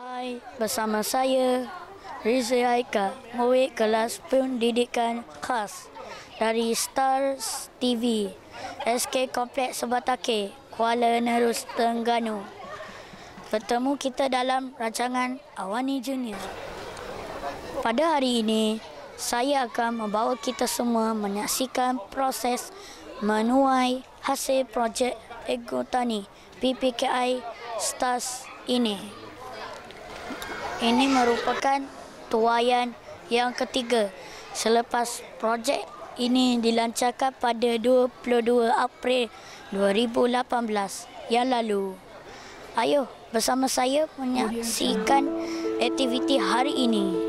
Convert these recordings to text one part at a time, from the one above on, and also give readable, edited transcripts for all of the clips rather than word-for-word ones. Hai, bersama saya Rizlin Haikal, murid kelas pendidikan khas dari STARS TV, SK Kompleks Seberang Takir, Kuala Nerus Terengganu. Bertemu kita dalam rancangan Awani Junior. Pada hari ini, saya akan membawa kita semua menyaksikan proses menuai hasil projek Agrotani PPKI STARS ini. Ini merupakan tuaian yang ketiga selepas projek ini dilancarkan pada 22 April 2018 yang lalu. Ayo bersama saya menyaksikan aktiviti hari ini.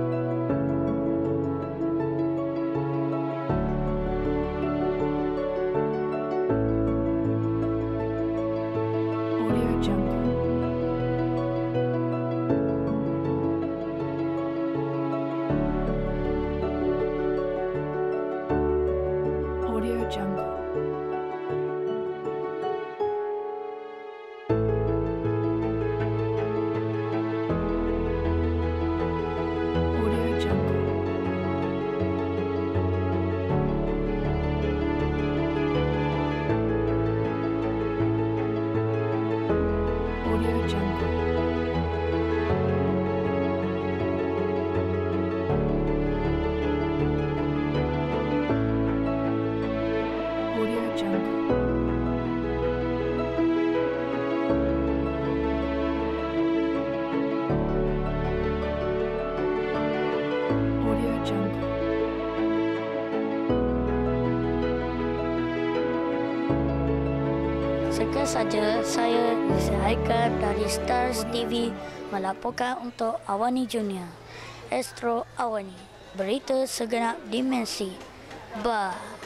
Sekian saja saya Rizlin Haikal dari STARS TV melaporkan untuk Awani Junior. Astro Awani, berita segenap dimensi. Bye.